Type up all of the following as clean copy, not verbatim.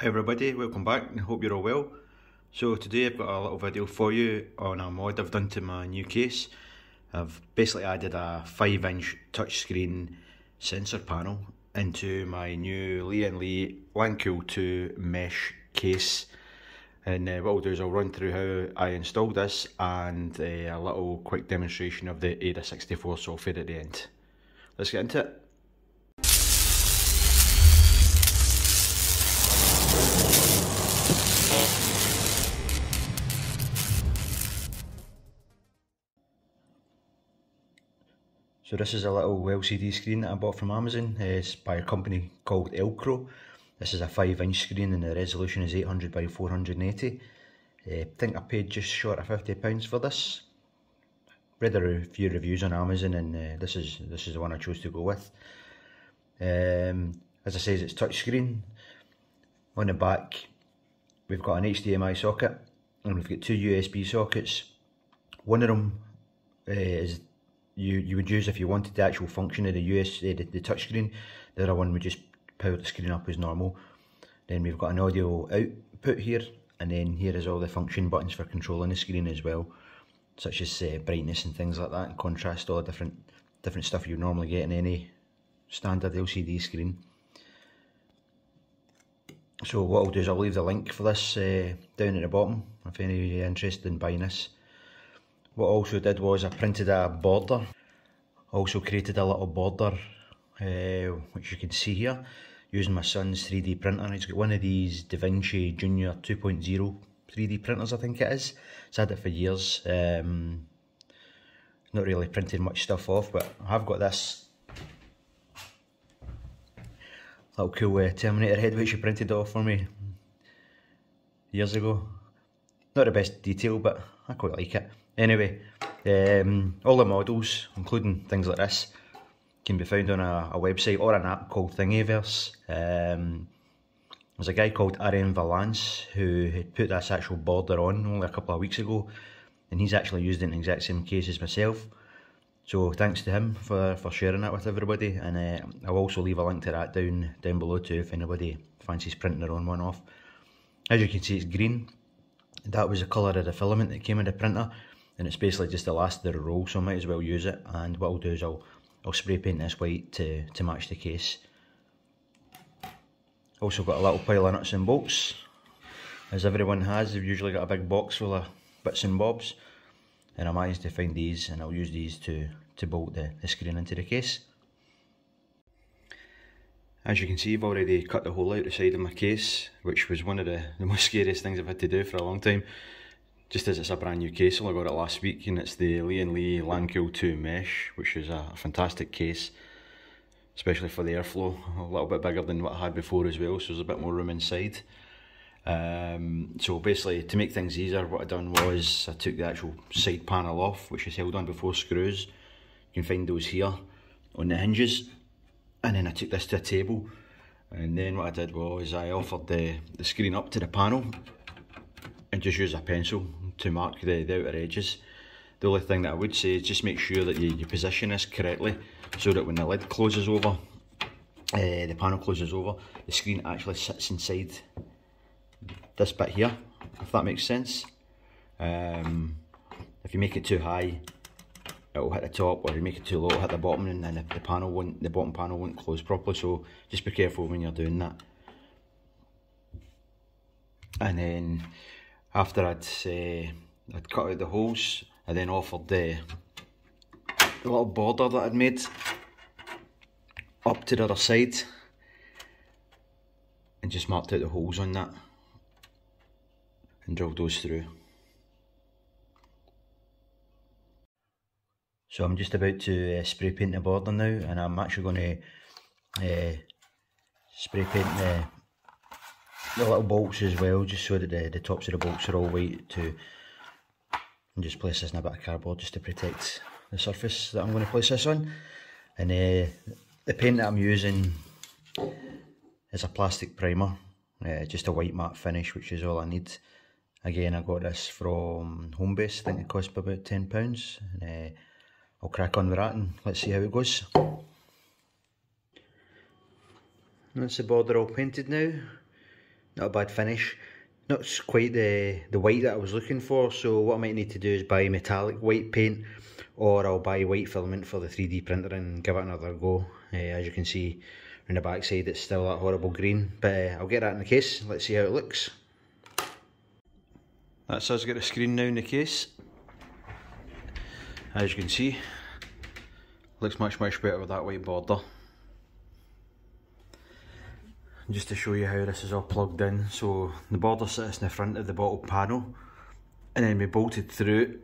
Hi everybody, welcome back and hope you're all well. So today I've got a little video for you on a mod I've done to my new case. I've basically added a 5-inch touchscreen sensor panel into my new Lee & Lee Lancool 2 Mesh case. And what I'll do is I'll run through how I installed this and a little quick demonstration of the AIDA64 software at the end. Let's get into it. So this is a little LCD screen that I bought from Amazon. It's by a company called Elecrow. This is a 5-inch screen and the resolution is 800 by 480. I think I paid just short of £50 for this. Read a few reviews on Amazon and this is the one I chose to go with. As I says, it's touchscreen. On the back, we've got an HDMI socket and we've got two USB sockets. One of them is you would use if you wanted the actual function of the touchscreen. The other one would just power the screen up as normal. Then we've got an audio output here, and then here is all the function buttons for controlling the screen as well, such as brightness and things like that, and contrast, all the different stuff you normally get in any standard LCD screen. So what I'll do is I'll leave the link for this down at the bottom if any interested in buying this. What I also did was I printed a border, also created a little border which you can see here using my son's 3D printer. He's got one of these Da Vinci Junior 2.0 3D printers, I think it is. He's had it for years, not really printed much stuff off, but I have got this little cool Terminator head which he printed off for me years ago. Not the best detail, but I quite like it. Anyway, all the models, including things like this, can be found on a website or an app called Thingiverse. There's a guy called RMVALLANCE who had put this actual border on only a couple of weeks ago, and he's actually used it in the exact same case as myself. So thanks to him for sharing that with everybody, and I'll also leave a link to that down below too if anybody fancies printing their own one off. As you can see, it's green. That was the colour of the filament that came in the printer. And it's basically just the last of the roll, so I might as well use it. And what I'll do is I'll spray paint this white to match the case. Also got a little pile of nuts and bolts. As everyone has, they've usually got a big box full of bits and bobs. And I managed to find these, and I'll use these to bolt the screen into the case. As you can see, I've already cut the hole out the side of my case, which was one of the most scariest things I've had to do for a long time. Just as it's a brand new case, I only got it last week, and it's the Lee & Lee Lancool 2 Mesh, which is a fantastic case, especially for the airflow. A little bit bigger than what I had before as well, so there's a bit more room inside. So basically, to make things easier, what I done was I took the actual side panel off, which is held on by 4 screws. You can find those here on the hinges, and then I took this to a table, and then what I did was I offered the screen up to the panel and just use a pencil to mark the outer edges. The only thing that I would say is just make sure that you position this correctly so that when the lid closes over, the panel closes over, the screen actually sits inside this bit here, if that makes sense. If you make it too high, it'll hit the top, or if you make it too low, it'll hit the bottom, and then the bottom panel won't close properly, so just be careful when you're doing that. And then after I'd cut out the holes, I then offered the little border that I'd made up to the other side and just marked out the holes on that and drilled those through. So I'm just about to spray paint the border now, and I'm actually going to spray paint the little bolts as well, just so that the tops of the bolts are all white too. And just place this in a bit of cardboard just to protect the surface that I'm going to place this on. And the paint that I'm using is a plastic primer, just a white matte finish, which is all I need. Again, I got this from Homebase. I think it cost me about £10, and I'll crack on with that and let's see how it goes. That's the border all painted now. not a bad finish. Not quite the white that I was looking for, so what I might need to do is buy metallic white paint, or I'll buy white filament for the 3D printer and give it another go. As you can see on the back side, it's still that horrible green, but I'll get that in the case. Let's see how it looks. That's us, got the screen now in the case. As you can see, looks much better with that white border. Just to show you how this is all plugged in, so the border sits in the front of the bottle panel, and then we bolted through it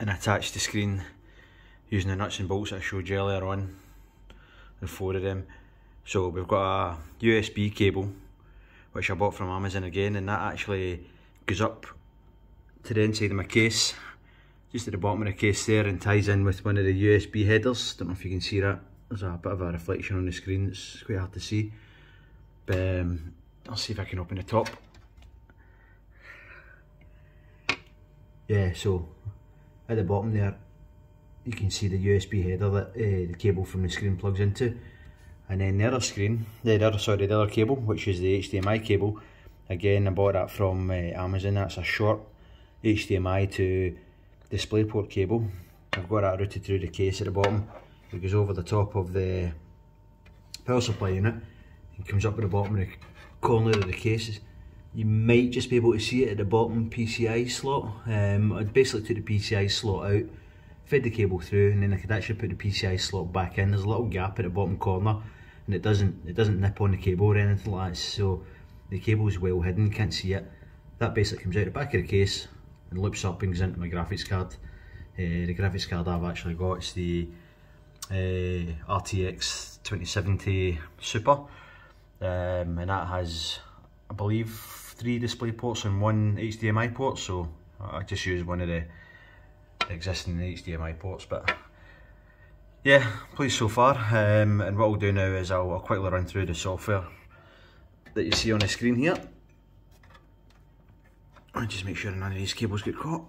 and attached the screen using the nuts and bolts I showed you earlier on. There are 4 of them. So we've got a USB cable which I bought from Amazon again, and that actually goes up to the inside of my case, just at the bottom of the case there, and ties in with one of the USB headers. Don't know if you can see that, there's a bit of a reflection on the screen, it's quite hard to see. I'll see if I can open the top. Yeah, so at the bottom there you can see the USB header that the cable from the screen plugs into, and then the other screen, the other cable, which is the HDMI cable. Again, I bought that from Amazon. That's a short HDMI to DisplayPort cable. I've got that routed through the case at the bottom. It goes over the top of the power supply unit and comes up at the bottom of the corner of the cases. You might just be able to see it at the bottom PCI slot. I basically took the PCI slot out, fed the cable through, and then I could actually put the PCI slot back in. There's a little gap at the bottom corner, and it doesn't nip on the cable or anything like that, so the cable is well hidden, can't see it. That basically comes out the back of the case and loops up and goes into my graphics card. The graphics card I've actually got is the RTX 2070 Super, and that has, I believe, 3 display ports and 1 HDMI port, so I just use one of the existing HDMI ports. But yeah, pleased so far, and what I'll do now is I'll quickly run through the software that you see on the screen here. I'll just make sure none of these cables get caught.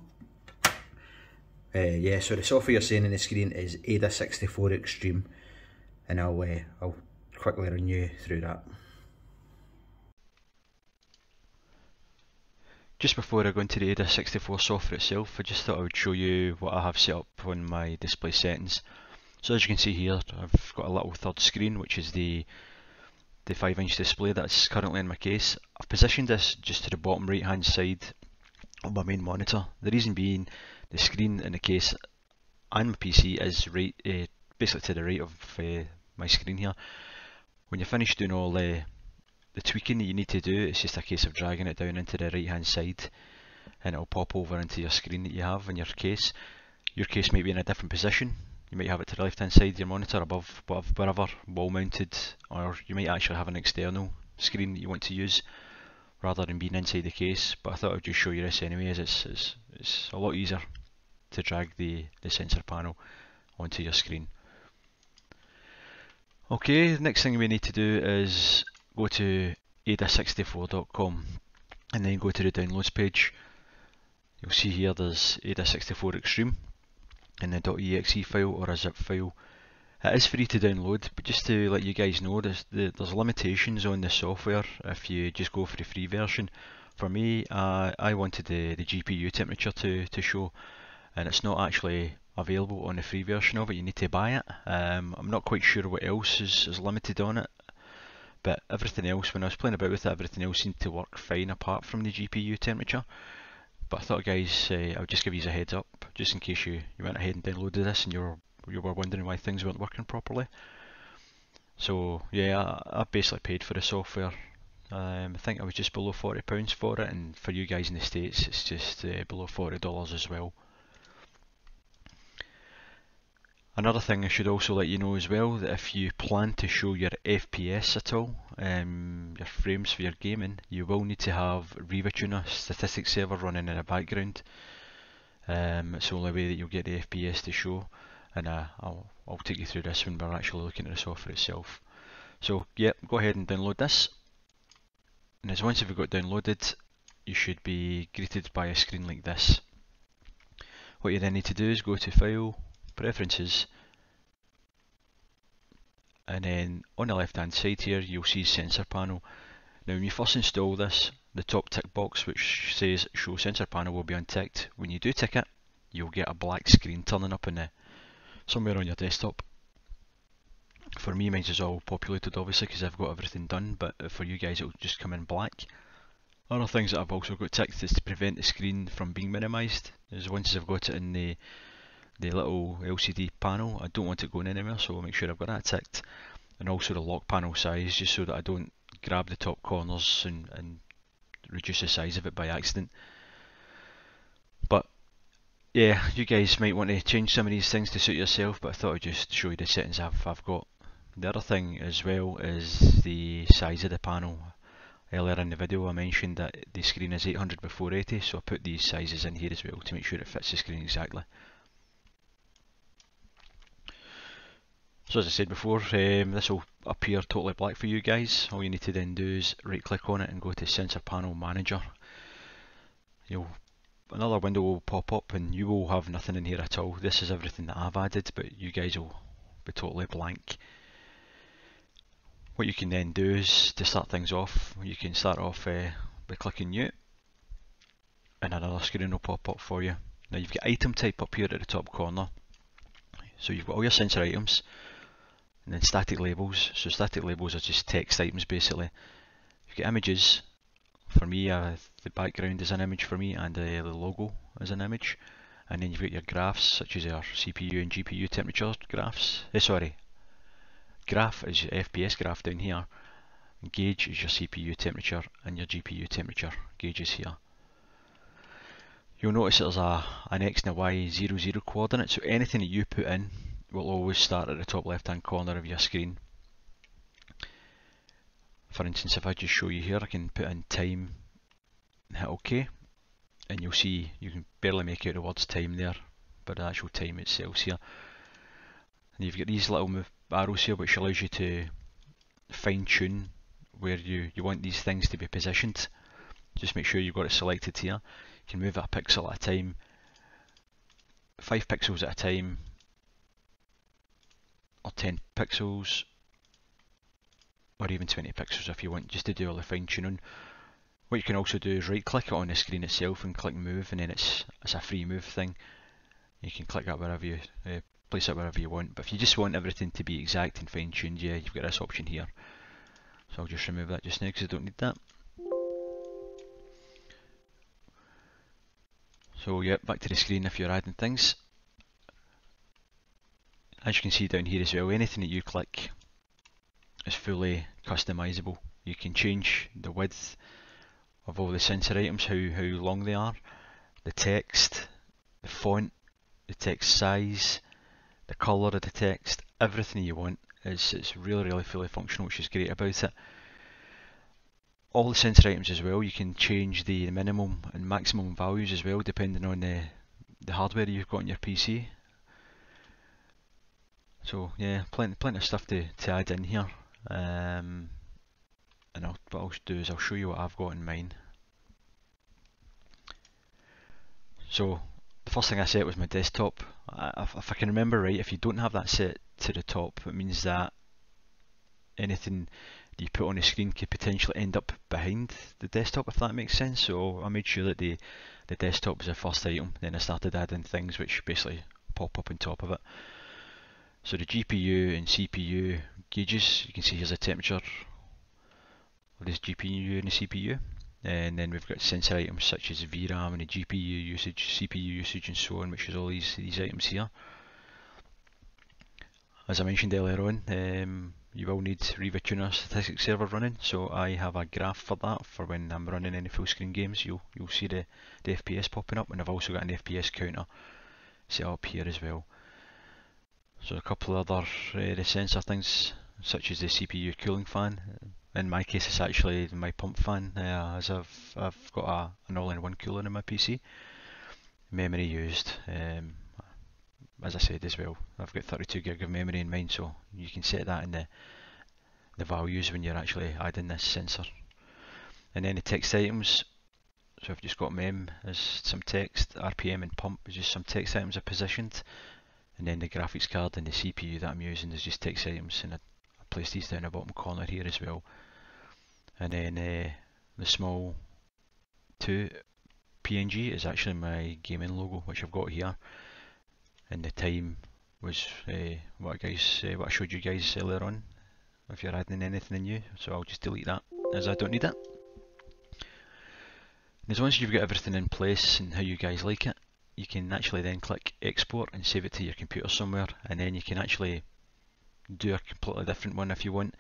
Yeah, so the software you're seeing on the screen is AIDA64 Extreme, and I'll quickly run you through that. Just before I go into the AIDA64 software itself, I just thought I would show you what I have set up on my display settings. So as you can see here, I've got a little third screen, which is the 5-inch display that's currently in my case. I've positioned this just to the bottom right hand side on my main monitor. The reason being, the screen in the case and my PC is right, basically to the right of my screen here. When you finish doing all the tweaking that you need to do, it's just a case of dragging it down into the right hand side and it'll pop over into your screen that you have in your case. Your case might be in a different position. You might have it to the left hand side of your monitor, above wherever, wall mounted, or you might actually have an external screen that you want to use rather than being inside the case. But I thought I would just show you this anyway, as it's a lot easier to drag the sensor panel onto your screen. Okay, the next thing we need to do is go to AIDA64.com and then go to the downloads page. You'll see here there's AIDA64 Extreme in the .exe file or a zip file. It is free to download, but just to let you guys know, there's limitations on the software if you just go for the free version. For me, I wanted the GPU temperature to show, and it's not actually available on the free version of it. You need to buy it. I'm not quite sure what else is limited on it, but everything else, when I was playing about with it, everything else seemed to work fine apart from the GPU temperature. But I thought, guys, I would just give you a heads up, just in case you went ahead and downloaded this and you were wondering why things weren't working properly. So yeah, I basically paid for the software. I think I was just below £40 for it, and for you guys in the States it's just below $40 as well. Another thing I should also let you know as well, that if you plan to show your FPS at all, your frames for your gaming, you will need to have RivaTuner statistics server running in the background. It's the only way that you'll get the FPS to show. And I'll take you through this when we're actually looking at the software itself. So yeah, go ahead and download this, and as once you've got downloaded, you should be greeted by a screen like this. What you then need to do is go to File, Preferences, and then on the left hand side here you'll see Sensor Panel. Now when you first install this, the top tick box which says show sensor panel will be unticked. When you do tick it, you'll get a black screen turning up in the, somewhere on your desktop. For me, mine's is all populated obviously because I've got everything done, but for you guys it'll just come in black. Other things that I've also got ticked is to prevent the screen from being minimised, is once I've got it in the little LCD panel, I don't want it going anywhere, so I'll make sure I've got that ticked. And also the lock panel size, just so that I don't grab the top corners and reduce the size of it by accident. But yeah, you guys might want to change some of these things to suit yourself, but I thought I'd just show you the settings I've got. The other thing as well is the size of the panel. Earlier in the video I mentioned that the screen is 800 by 480, so I put these sizes in here as well to make sure it fits the screen exactly. So as I said before, this will appear totally black for you guys. All you need to then do is right click on it and go to Sensor Panel Manager. Another window will pop up and you will have nothing in here at all. This is everything that I've added, but you guys will be totally blank. What you can then do is, to start things off, you can start off by clicking New, and another screen will pop up for you. Now you've got item type up here at the top corner, so you've got all your sensor items, and then static labels. So static labels are just text items basically. You've got images. For me, the background is an image for me, and the logo is an image. And then you've got your graphs, such as our CPU and GPU temperature graphs. Graph is your FPS graph down here, gauge is your CPU temperature, and your GPU temperature gauge is here. You'll notice there's an X and a Y 0, 0 coordinate, so anything that you put in will always start at the top left hand corner of your screen. For instance, if I just show you here, I can put in time and hit OK, and you'll see you can barely make out the words time there, but the actual time itself here. And you've got these little arrows here which allows you to fine tune where you want these things to be positioned. Just make sure you've got it selected here. You can move it a pixel at a time, 5 pixels at a time, or 10 pixels, or even 20 pixels if you want, just to do all the fine tuning. What you can also do is right click it on the screen itself and click move, and then it's a free move thing. You can click that wherever you place it wherever you want, but if you just want everything to be exact and fine-tuned, yeah, you've got this option here. So I'll just remove that just now because I don't need that. So yeah, back to the screen if you're adding things. As you can see down here as well, anything that you click is fully customizable. You can change the width of all the sensor items, how long they are, the text, the font, the text size, the colour of the text, everything you want. It's really fully functional, which is great about it. All the sensor items as well, you can change the minimum and maximum values as well, depending on the hardware you've got on your PC. So yeah, plenty of stuff to add in here. And what I'll do is I'll show you what I've got in mine. So the first thing I set was my desktop. If I can remember right, if you don't have that set to the top, it means that anything that you put on the screen could potentially end up behind the desktop, if that makes sense. So I made sure that the desktop was the first item, then I started adding things which basically pop up on top of it. So the GPU and CPU gauges, you can see here's a temperature of this GPU and the CPU. And then we've got sensor items such as VRAM and the GPU usage, CPU usage and so on, which is all these items here. As I mentioned earlier on, you will need RivaTuner statistics server running, so I have a graph for that, for when I'm running any full screen games, you'll see the FPS popping up, and I've also got an FPS counter set up here as well. So a couple of other sensor things, such as the CPU cooling fan. In my case it's actually my pump fan, as I've got an all-in-one cooler in my PC. Memory used, as I said as well, I've got 32 gig of memory in mine, so you can set that in the values when you're actually adding this sensor. And then the text items, so I've just got mem as some text, RPM and pump is just some text items are positioned, and then the graphics card and the CPU that I'm using is just text items, and place these down the bottom corner here as well. and then the small 2 PNG is actually my gaming logo, which I've got here, and the time was what I showed you guys earlier on, if you're adding anything new, so I'll just delete that as I don't need it. And as once you've got everything in place and how you guys like it, you can actually then click export and save it to your computer somewhere, and then you can actually do a completely different one if you want.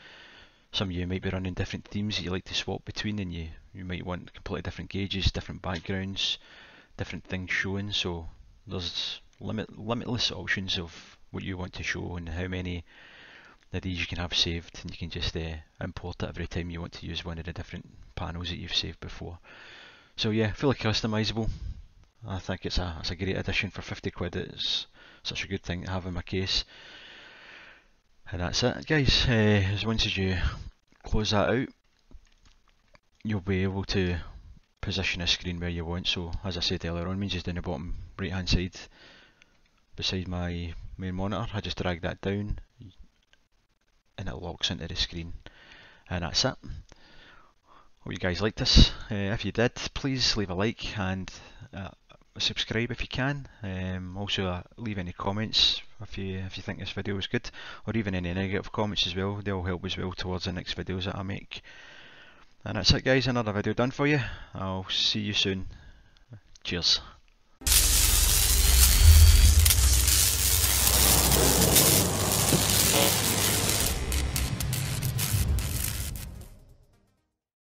Some of you might be running different themes that you like to swap between, and you might want completely different gauges, different backgrounds, different things showing, so there's limitless options of what you want to show and how many of these you can have saved, and you can just import it every time you want to use one of the different panels that you've saved before. So yeah, fully customisable. I think it's a great addition for 50 quid, it's such a good thing to have in my case. And that's it guys, once you close that out, you'll be able to position a screen where you want. So as I said earlier on, means just down the bottom right hand side beside my main monitor, I just drag that down and it locks into the screen, and that's it. Hope you guys liked this. If you did, please leave a like and subscribe if you can. Also leave any comments if you think this video was good, or even any negative comments as well, they'll help as well towards the next videos that I make. And that's it guys, another video done for you. I'll see you soon. Cheers.